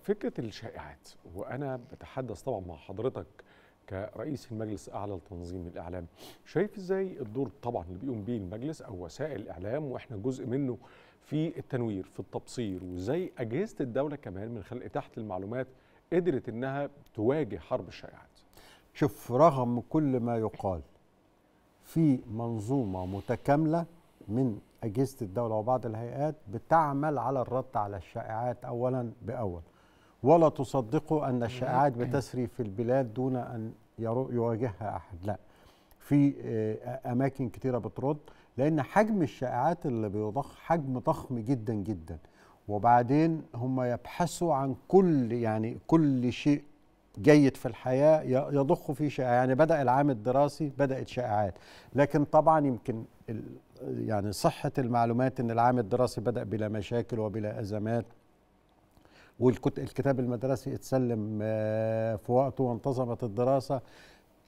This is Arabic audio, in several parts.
فكرة الشائعات، وأنا بتحدث طبعا مع حضرتك كرئيس المجلس الأعلى لتنظيم الإعلام، شايف إزاي الدور طبعا اللي بيقوم بيه المجلس أو وسائل الإعلام، وإحنا جزء منه في التنوير في التبصير، وإزاي أجهزة الدولة كمان من خلال إتاحة المعلومات قدرت إنها تواجه حرب الشائعات؟ شوف، رغم كل ما يقال في منظومة متكاملة من أجهزة الدولة وبعض الهيئات بتعمل على الرد على الشائعات أولا بأول، ولا تصدقوا أن الشائعات بتسري في البلاد دون أن يواجهها أحد. لا، في أماكن كتيرة بترد، لأن حجم الشائعات اللي بيضخ حجم ضخم جدا جدا، وبعدين هم يبحثوا عن كل شيء جيد في الحياة يضخوا فيه شائعات. يعني بدأ العام الدراسي بدأت شائعات، لكن طبعا يمكن صحة المعلومات أن العام الدراسي بدأ بلا مشاكل وبلا أزمات، والكتاب المدرسي اتسلم في وقته وانتظمت الدراسة.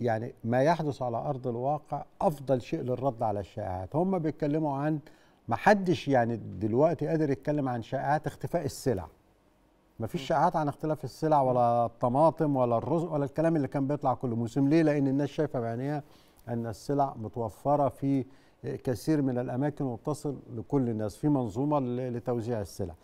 يعني ما يحدث على أرض الواقع أفضل شيء للرد على الشائعات. هم بيتكلموا عن محدش دلوقتي قادر يتكلم عن شائعات اختفاء السلع، مفيش شائعات عن اختلاف السلع ولا الطماطم ولا الرز ولا الكلام اللي كان بيطلع كل موسم. ليه؟ لأن الناس شايفة بعينيها أن السلع متوفرة في كثير من الأماكن وبتصل لكل الناس في منظومة لتوزيع السلع.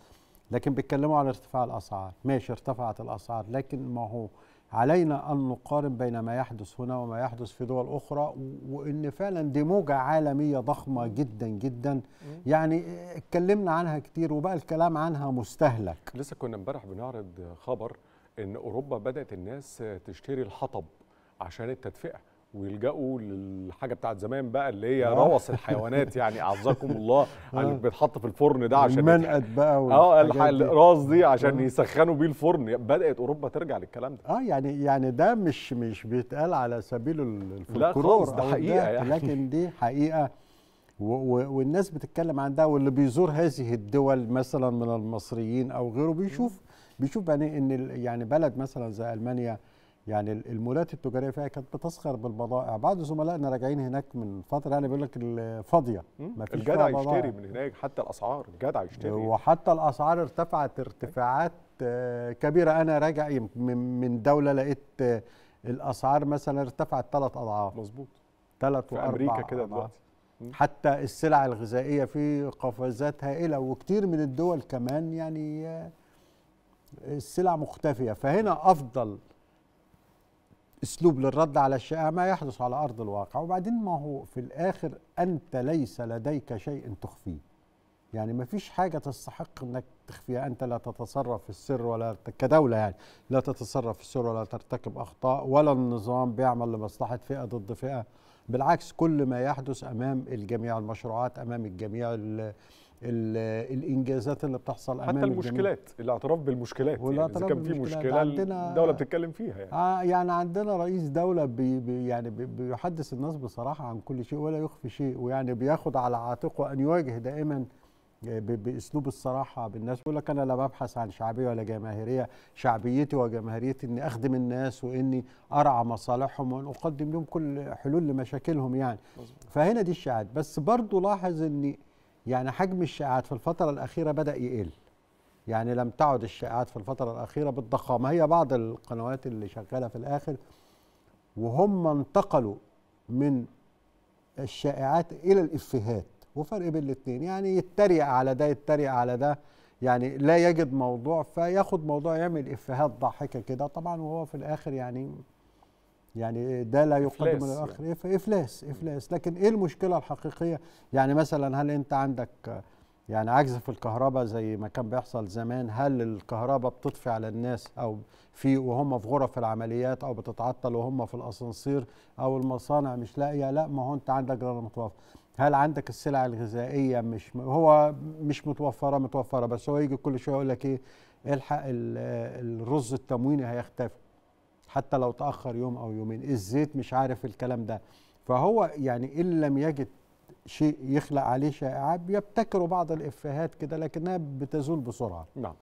لكن بيتكلموا على ارتفاع الأسعار، ماشي ارتفعت الأسعار، لكن ما هو علينا أن نقارن بين ما يحدث هنا وما يحدث في دول أخرى، وإن فعلا دي موجة عالمية ضخمة جدا جدا. يعني اتكلمنا عنها كتير وبقى الكلام عنها مستهلك. لسه كنا امبارح بنعرض خبر إن أوروبا بدأت الناس تشتري الحطب عشان التدفئة، ويلجأوا للحاجة بتاعت زمان بقى اللي هي روث الحيوانات، يعني أعزكم الله اللي بيتحط في الفرن ده عشان المنقد بقى الراس دي عشان يسخنوا بيه الفرن. بدأت أوروبا ترجع للكلام ده. يعني ده مش بيتقال على سبيل الفلكلور، ده حقيقة لكن دي حقيقة والناس بتتكلم عن ده. واللي بيزور هذه الدول مثلا من المصريين أو غيره بيشوف إن بلد مثلا زي ألمانيا، يعني المولات التجاريه فيها كانت بتسخر بالبضائع. بعض زملائنا راجعين هناك من فتره بيقول لك فاضيه، مفيش الجدع يشتري من هناك، حتى الاسعار الجدع يشتري، وحتى الاسعار ارتفعت ارتفاعات كبيره. انا راجع من دوله لقيت الاسعار مثلا ارتفعت 3 اضعاف، مظبوط 3 و4 في امريكا كده دلوقتي. حتى السلع الغذائيه في قفزات هائله، وكتير من الدول كمان السلع مختفيه. فهنا افضل اسلوب للرد على الشائع ما يحدث على ارض الواقع. وبعدين ما هو في الاخر انت ليس لديك شيء تخفيه، يعني ما فيش حاجه تستحق انك تخفيها. انت لا تتصرف في السر ولا كدوله، لا تتصرف في السر ولا ترتكب اخطاء، ولا النظام بيعمل لمصلحه فئه ضد فئه. بالعكس، كل ما يحدث امام الجميع، المشروعات امام الجميع، الانجازات اللي بتحصل امام حتى المشكلات الجميع. الاعتراف بالمشكلات، اذا كان في مشكله الدوله بتتكلم فيها. عندنا رئيس دوله بيحدث الناس بصراحه عن كل شيء ولا يخفي شيء، ويعني بياخد على عاتقه ان يواجه دائما باسلوب الصراحه بالناس. يقول لك انا لا ببحث عن شعبيه ولا جماهيريه، شعبيتي وجماهيريتي اني اخدم الناس واني ارعى مصالحهم وان اقدم لهم كل حلول لمشاكلهم. فهنا دي الشائعات. بس برضه لاحظ ان حجم الشائعات في الفترة الأخيرة بدأ يقل، لم تعد الشائعات في الفترة الأخيرة بالضخامة. هي بعض القنوات اللي شغالة في الآخر، وهم انتقلوا من الشائعات إلى الإفيهات، وفرق بين الاتنين. يتريق على ده يتريق على ده، لا يجد موضوع فياخد موضوع يعمل إفيهات ضاحكة كده طبعا، وهو في الآخر ده لا يقدم على الاخر. فافلاس. لكن ايه المشكله الحقيقيه؟ مثلا هل انت عندك عجز في الكهرباء زي ما كان بيحصل زمان؟ هل الكهرباء بتطفي على الناس او وهم في غرف العمليات، او بتتعطل وهم في الاسانسير، او المصانع مش لاقيه؟ لا، ما هو انت عندك غير متوفر. هل عندك السلع الغذائيه مش متوفره؟ متوفره، بس هو يجي كل شويه يقول لك الحق الرز التمويني هيختفي حتى لو تأخر يوم أو يومين، الزيت مش عارف الكلام ده. فهو إن لم يجد شيء يخلق عليه شائعات بيبتكروا بعض الإفيهات كده، لكنها بتزول بسرعة. نعم.